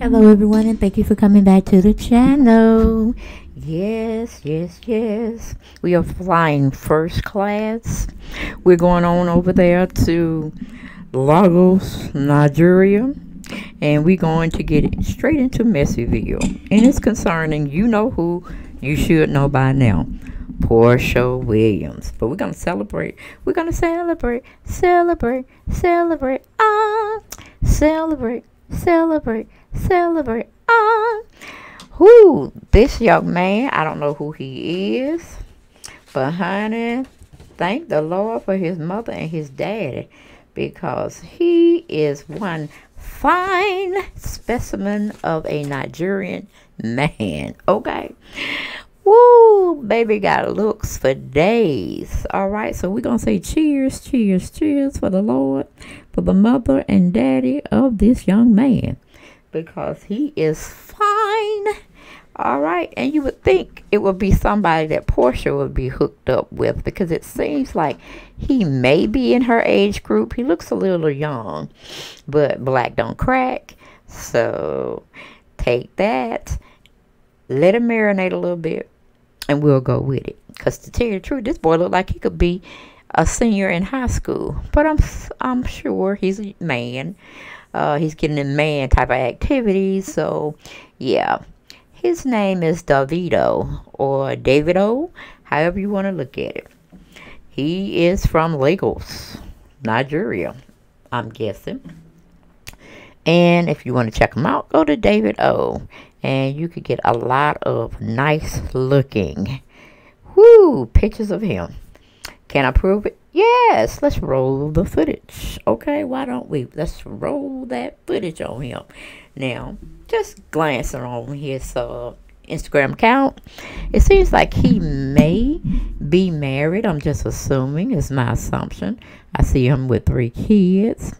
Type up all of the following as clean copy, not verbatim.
Hello everyone, and thank you for coming back to the channel. Yes, we are flying first class. We're going on over there to Lagos, Nigeria, and we're going to get it straight into Messyville, and it's concerning, you know who you should know by now, Porsha Williams. But we're gonna celebrate, celebrate, celebrate. Who this young man, I don't know who he is, but honey, thank the Lord for his mother and his daddy, because he is one fine specimen of a Nigerian man. Okay. Woo, baby got looks for days. All right, so we're going to say cheers, cheers, cheers for the Lord, for the mother and daddy of this young man, because he is fine. All right, and you would think it would be somebody that Porsha would be hooked up with, because it seems like he may be in her age group. He looks a little young, but black don't crack. So take that, let it marinate a little bit, and we'll go with it. Because to tell you the truth, this boy looked like he could be a senior in high school. But I'm sure he's a man. He's getting in man type of activities. So, yeah. His name is Davido, or Davido, however you want to look at it. He is from Lagos, Nigeria, I'm guessing. And if you want to check him out, go to Davido, and you could get a lot of nice-looking, pictures of him. Can I prove it? Yes, let's roll the footage. Okay, why don't we? Let's roll that footage on him. Now, just glancing on his Instagram account, it seems like he may be married. I'm just assuming. It's my assumption. I see him with 3 kids.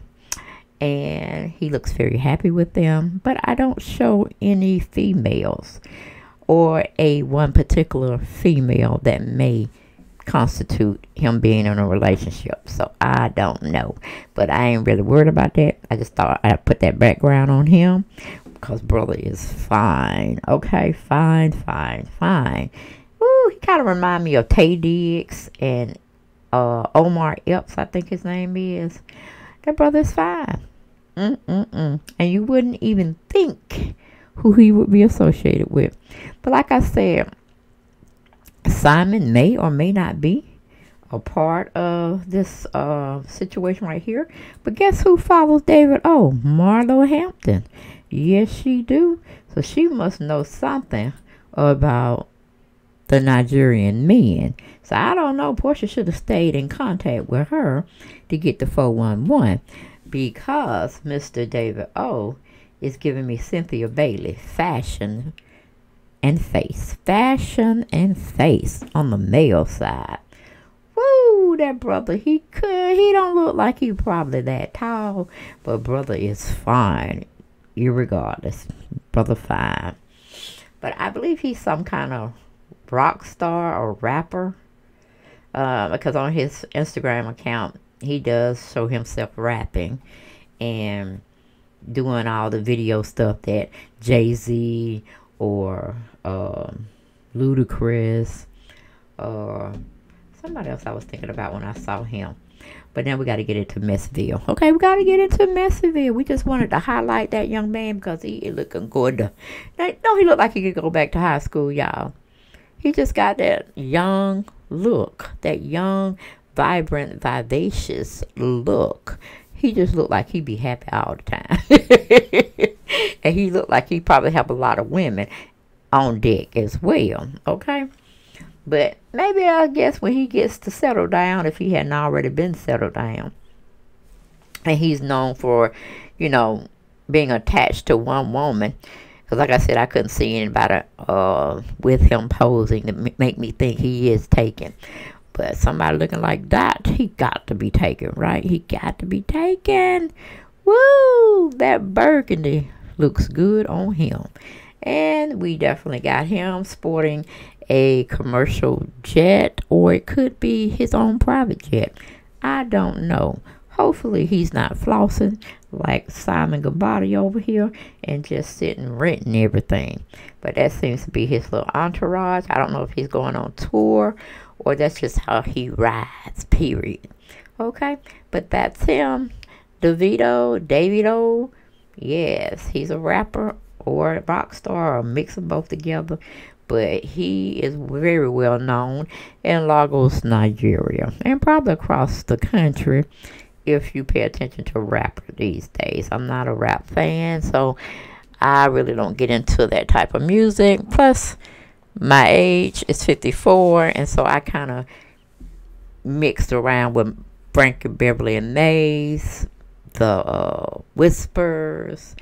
And he looks very happy with them. But I don't show any females, or a one particular female that may constitute him being in a relationship. So I don't know. But I ain't really worried about that. I just thought I'd put that background on him, because brother is fine. Okay, fine. Ooh, he kind of remind me of Taye Diggs and Omar Epps, I think his name is. That brother's fine. And you wouldn't even think who he would be associated with. But like I said, Simon may or may not be a part of this situation right here. But guess who follows David? Oh, Marlo Hampton. Yes, she do. So she must know something about the Nigerian men. So I don't know. Porsha should have stayed in contact with her to get the 411, because Mr. David O is giving me Cynthia Bailey, fashion and face. Fashion and face on the male side. Woo, that brother, he don't look like he probably that tall, but brother is fine. Irregardless, brother fine. But I believe he's some kind of rock star or rapper, because on his Instagram account, he does show himself rapping and doing all the video stuff that Jay-Z or Ludacris or somebody else I was thinking about when I saw him. But now we got to get into Messville. Okay, we got to get into Messville. We just wanted to highlight that young man because he is looking good. Now, no, he looked like he could go back to high school, y'all. He just got that young look, that young, vibrant, vivacious look. He just looked like he'd be happy all the time. And he looked like he probably have a lot of women on deck as well. Okay? But maybe, I guess, when he gets to settle down, if he hadn't already been settled down, and he's known for, you know, being attached to one woman, because like I said, I couldn't see anybody with him posing to make me think he is taken. But somebody looking like that, he got to be taken, right? He got to be taken. Woo! That burgundy looks good on him. And we definitely got him sporting a commercial jet, or it could be his own private jet. I don't know. Hopefully he's not flossing. like Simon Guobadia over here and just sitting renting everything. But that seems to be his little entourage. I don't know if he's going on tour or that's just how he rides, period. Okay, but that's him. Davido, yes, he's a rapper or a rock star or a mix of both together. But he is very well known in Lagos, Nigeria, and probably across the country if you pay attention to rap these days. I'm not a rap fan, so I really don't get into that type of music. Plus, my age is 54, and so I kind of mixed around with Frankie Beverly and Maze, The Whispers,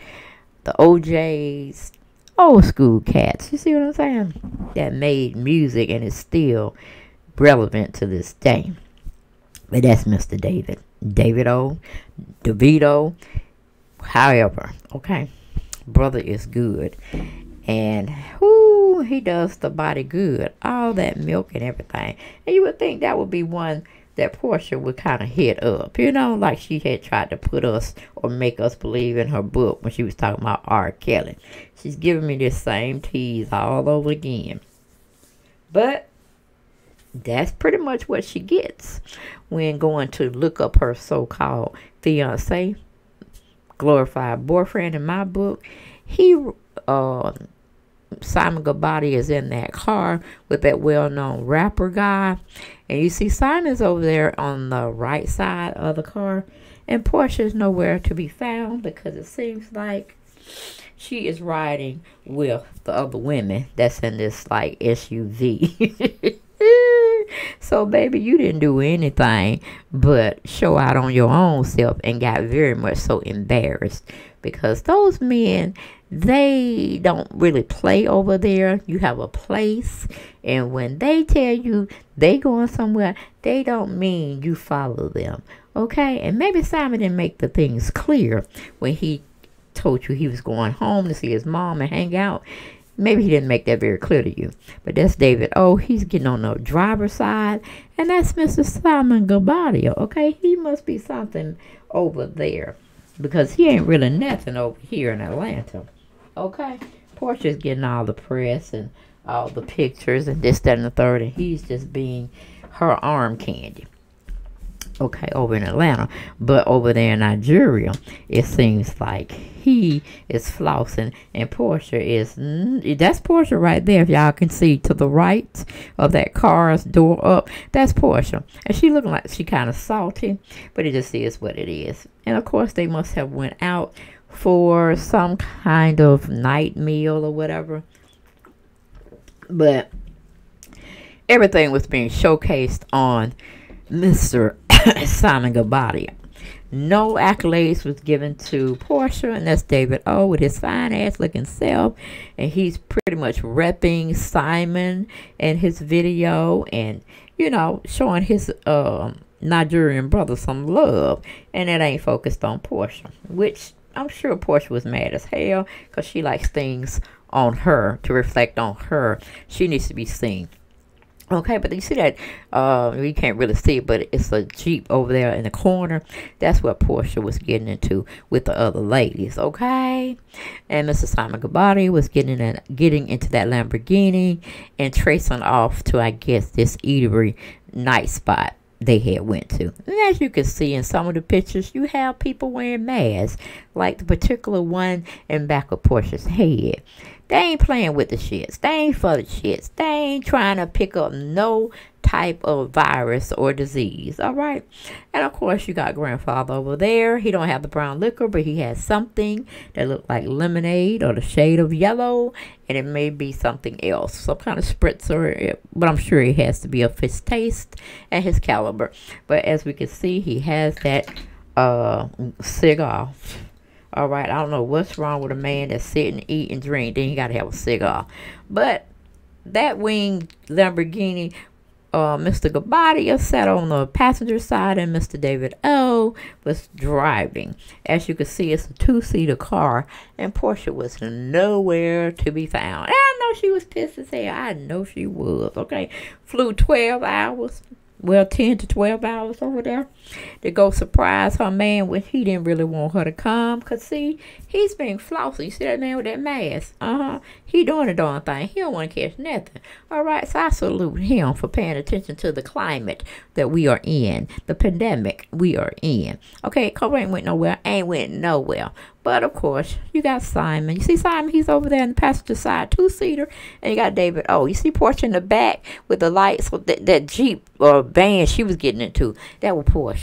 The O'Jays. Old school cats, you see what I'm saying, that made music and is still relevant to this day. But that's Mr. Davido, Davido, however, okay, brother is good, and whoo, he does the body good, all that milk and everything, and you would think that would be one that Porsha would kind of hit up, you know, like she had tried to put us or make us believe in her book when she was talking about R. Kelly. She's giving me this same tease all over again. But that's pretty much what she gets when going to look up her so-called fiancé, glorified boyfriend in my book. Simon Guobadia is in that car with that well-known rapper guy. And you see Simon's over there on the right side of the car. And Portia's nowhere to be found because it seems like she is riding with the other women that's in this, like, SUV. So, baby, you didn't do anything but show out on your own self and got very much so embarrassed. Because those men, they don't really play over there. You have a place, and when they tell you they going somewhere, they don't mean you follow them, okay? And maybe Simon didn't make the things clear when he told you he was going home to see his mom and hang out. Maybe he didn't make that very clear to you. But that's Davido. He's getting on the driver's side, and that's Mr. Simon Guobadia, okay? He must be something over there, because he ain't really nothing over here in Atlanta. Okay? Portia's getting all the press and all the pictures and this, that, and the third. And he's just being her arm candy. Okay, over in Atlanta. But over there in Nigeria, it seems like he is flossing. And Porsha is... That's Porsha right there. If y'all can see to the right of that car's door up. That's Porsha. And she looking like she kind of salty. But it just is what it is. And of course, they must have went out for some kind of night meal or whatever. But everything was being showcased on Mr. Simon Guobadia. No accolades was given to Porsha, and that's Davido with his fine ass looking self. And he's pretty much repping Simon and his video, and you know, showing his Nigerian brother some love. And it ain't focused on Porsha, which I'm sure Porsha was mad as hell, because she likes things on her to reflect on her. She needs to be seen. Okay, but you see that, you can't really see it, but it's a Jeep over there in the corner. That's what Porsha was getting into with the other ladies, okay? And Mr. Simon Guobadia was getting into that Lamborghini and tracing off to, I guess, this eatery night spot they had went to. And as you can see in some of the pictures, you have people wearing masks, like the particular one in back of Portia's head. They ain't playing with the shits. They ain't for the shits. They ain't trying to pick up no type of virus or disease, all right? And of course, you got grandfather over there. He don't have the brown liquor, but he has something that looked like lemonade or the shade of yellow, and it may be something else, some kind of spritzer, but I'm sure it has to be of his taste and his caliber. But as we can see, he has that cigar. All right, I don't know what's wrong with a man that's sitting, eat, and drink. Then you got to have a cigar. But that winged Lamborghini, Mr. Guobadia sat on the passenger side, and Mr. Davido was driving. As you can see, it's a two-seater car, and Porsha was nowhere to be found. And I know she was pissed as hell. I know she was, okay? Flew 12 hours well, 10 to 12 hours over there to go surprise her man when he didn't really want her to come. Because, see, he's being flossy. You see that man with that mask? He doing the darn thing. He don't want to catch nothing. All right, so I salute him for paying attention to the climate that we are in, the pandemic we are in. Okay, Cobra ain't went nowhere. Ain't went nowhere. But, of course, you got Simon. You see Simon, he's over there in the passenger side, two-seater. And you got David O. You see Porsha in the back with the lights, with that Jeep van she was getting into. That was Porsha.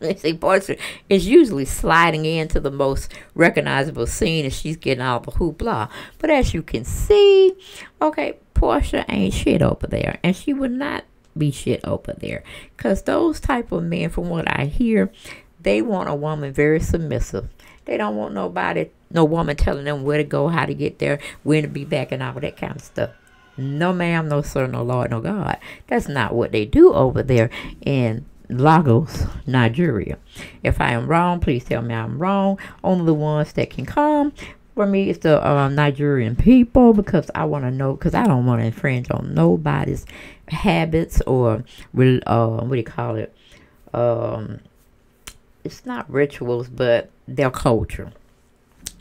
You see, Porsha is usually sliding into the most recognizable scene, and she's getting all the hoopla. But as you can see, okay, Porsha ain't shit over there. And she would not be shit over there. Because those type of men, from what I hear, they want a woman very submissive. They don't want nobody, no woman telling them where to go, how to get there, when to be back, and all that kind of stuff. No ma'am, no sir, no Lord, no God. That's not what they do over there in Lagos, Nigeria. If I am wrong, please tell me I'm wrong. Only the ones that can come for me is the Nigerian people, because I want to know, because I don't want to infringe on nobody's habits or, what do you call it? It's not rituals, but their culture.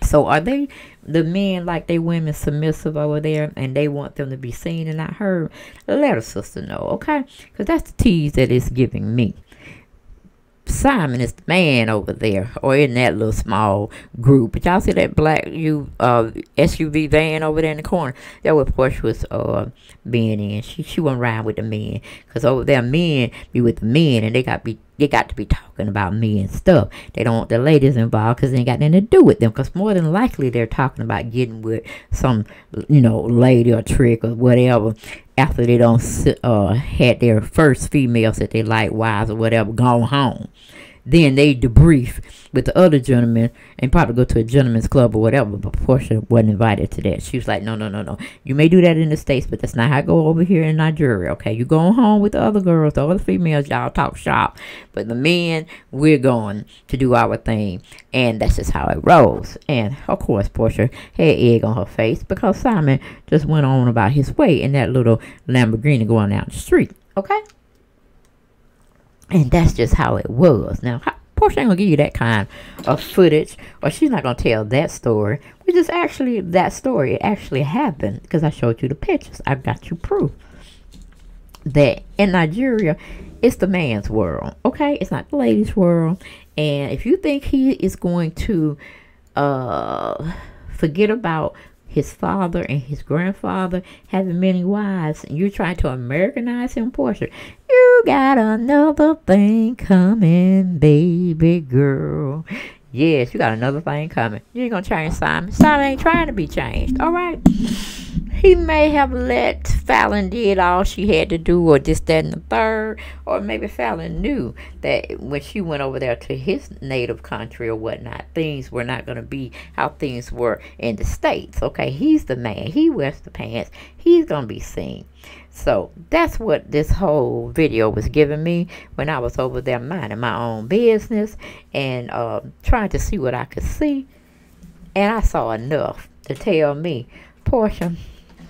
So are they, the men, like they women submissive over there, and they want them to be seen and not heard? Let a sister know, okay? Because that's the tease that it's giving me. Simon is the man over there, or in that little small group. But y'all see that black SUV van over there in the corner? That was Porsha was being in. She wasn't riding with the men, because over there men be with the men, and they got to be talking about men and stuff. They don't want the ladies involved, because they ain't got nothing to do with them, because more than likely they're talking about getting with some, you know, lady or trick or whatever, after they don't had their first females that they like, wives or whatever, gone home. Then they debrief with the other gentlemen and probably go to a gentleman's club or whatever. But Porsha wasn't invited to that. She was like, no, no, no, no. You may do that in the States, but that's not how I go over here in Nigeria, okay? You going home with the other girls, the other females, y'all talk shop. But the men, we're going to do our thing. And that's just how it rolls. And, of course, Porsha had egg on her face because Simon just went on about his way in that little Lamborghini going down the street, okay? And that's just how it was. Now, Porsha ain't gonna give you that kind of footage, or she's not gonna tell that story, which is actually that story. It actually happened, because I showed you the pictures. I've got you proof that in Nigeria, it's the man's world, okay? It's not the lady's world. And if you think he is going to forget about his father and his grandfather having many wives, and you're trying to Americanize him, Porsha, you got another thing coming, baby girl. Yes, you got another thing coming. You ain't gonna change Simon. Simon ain't trying to be changed, all right? He may have let Fallon did all she had to do, or this, that, and the third. Or maybe Fallon knew that when she went over there to his native country or whatnot, things were not going to be how things were in the States. Okay, he's the man. He wears the pants. He's going to be seen. So that's what this whole video was giving me when I was over there minding my own business and trying to see what I could see. And I saw enough to tell me, Porsha,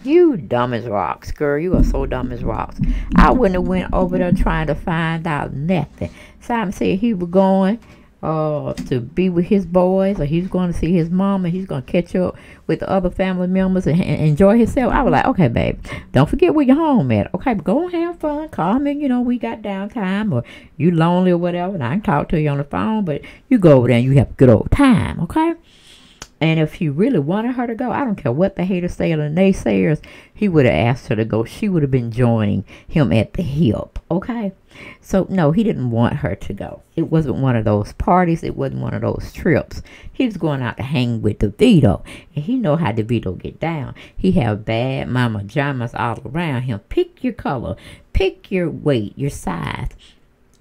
you dumb as rocks, girl. You are so dumb as rocks. I wouldn't have went over there trying to find out nothing. Simon said he was going to be with his boys, or he's going to see his mom, and he's going to catch up with the other family members and enjoy himself. I was like, okay, babe, don't forget where you're home at. Okay, but go and have fun. Call me, you know, we got downtime, or you lonely or whatever, and I can talk to you on the phone, but you go over there and you have a good old time, okay? And if he really wanted her to go, I don't care what the haters say or the naysayers, he would have asked her to go. She would have been joining him at the hip, okay? So, no, he didn't want her to go. It wasn't one of those parties. It wasn't one of those trips. He was going out to hang with Davido, and he know how Davido get down. He have bad mama jamas all around him. Pick your color. Pick your weight, your size.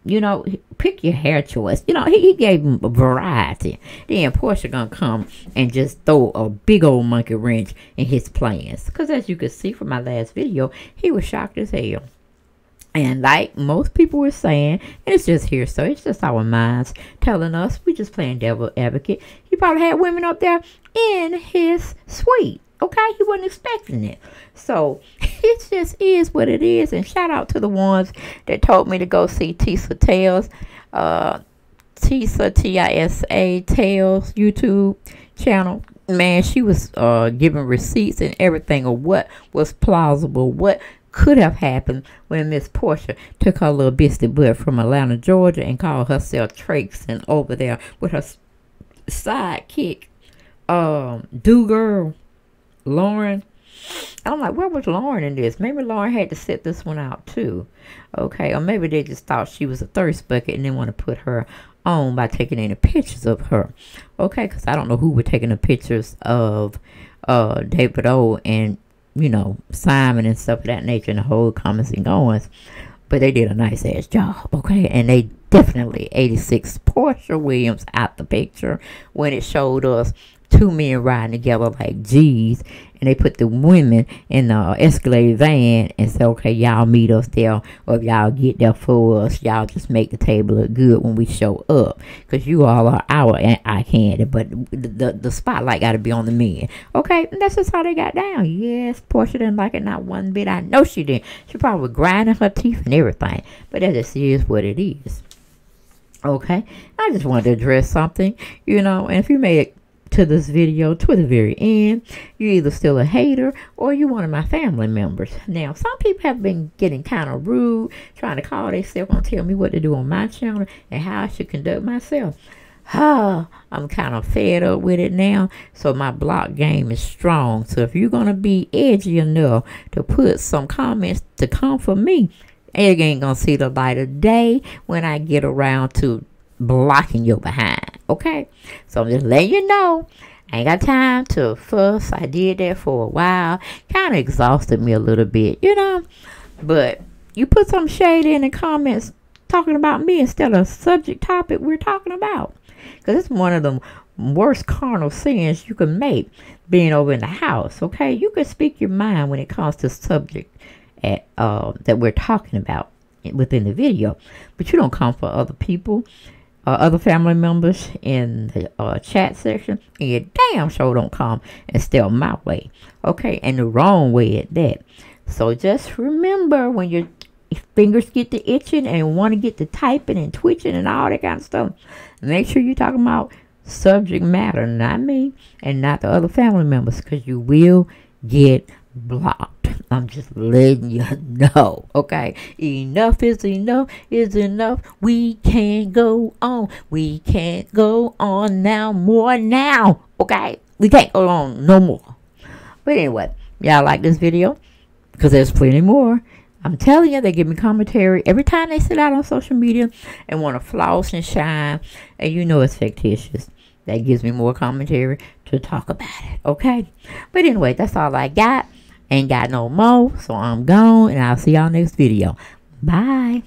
You know, pick your hair choice. You know, he gave him a variety. Then Porsha gonna come and just throw a big old monkey wrench in his plans. Because as you could see from my last video, he was shocked as hell. And like most people were saying, it's just hearsay. It's just our minds telling us. We just playing devil advocate. He probably had women up there in his suite. Okay, he wasn't expecting it. So it just is what it is. And shout out to the ones that told me to go see Tisa Tales. Tisa, Tisa Tales YouTube channel. Man, she was giving receipts and everything of what was plausible, what could have happened when Miss Porsha took her little biscuit butt from Atlanta, Georgia, and called herself traipsing over there with her sidekick, do girl Lauren. I'm like, where was Lauren in this? Maybe Lauren had to set this one out too. Okay, or maybe they just thought she was a thirst bucket and didn't want to put her on by taking any pictures of her. Okay, because I don't know who were taking the pictures of Davido and, you know, Simon and stuff of that nature, and the whole comments and goings. But they did a nice ass job, okay? And they definitely 86 Porsha Williams out the picture when it showed us two men riding together like G's, and they put the women in the Escalade van and said, okay, y'all meet us there, or if y'all get there for us, y'all just make the table look good when we show up, because you all are our eye candy, but the spotlight got to be on the men. Okay, and that's just how they got down. Yes, Porsha didn't like it, not one bit. I know she didn't. She probably was grinding her teeth and everything, but that just is what it is. Okay, I just wanted to address something, you know, and if you made it to this video to the very end, you're either still a hater or you're one of my family members. Now, some people have been getting kind of rude, trying to call themselves and tell me what to do on my channel and how I should conduct myself. I'm kind of fed up with it now, so my block game is strong. So if you're gonna be edgy enough to put some comments to come for me, it ain't gonna see the light of day when I get around to blocking your behind. Okay, so I'm just letting you know, I ain't got time to fuss. I did that for a while, kind of exhausted me a little bit, you know, but you put some shade in the comments talking about me instead of subject topic we're talking about, because it's one of the worst carnal sins you can make, being over in the house. Okay, you can speak your mind when it comes to subject at, that we're talking about within the video, but you don't come for other people, other family members in the chat section, and your damn show don't come and steal my way, okay, and the wrong way at that. So just remember, when your fingers get to itching and want to get to typing and twitching and all that kind of stuff, make sure you're talking about subject matter, not me and not the other family members, because you will get blocked. I'm just letting you know, okay? Enough is enough is enough. We can't go on. We can't go on now more now, okay? We can't go on no more. But anyway, y'all like this video? Because there's plenty more. I'm telling you, they give me commentary every time they sit out on social media and want to floss and shine, and you know it's fictitious. That gives me more commentary to talk about it, okay? But anyway, that's all I got. Ain't got no more, so I'm gone, and I'll see y'all next video. Bye.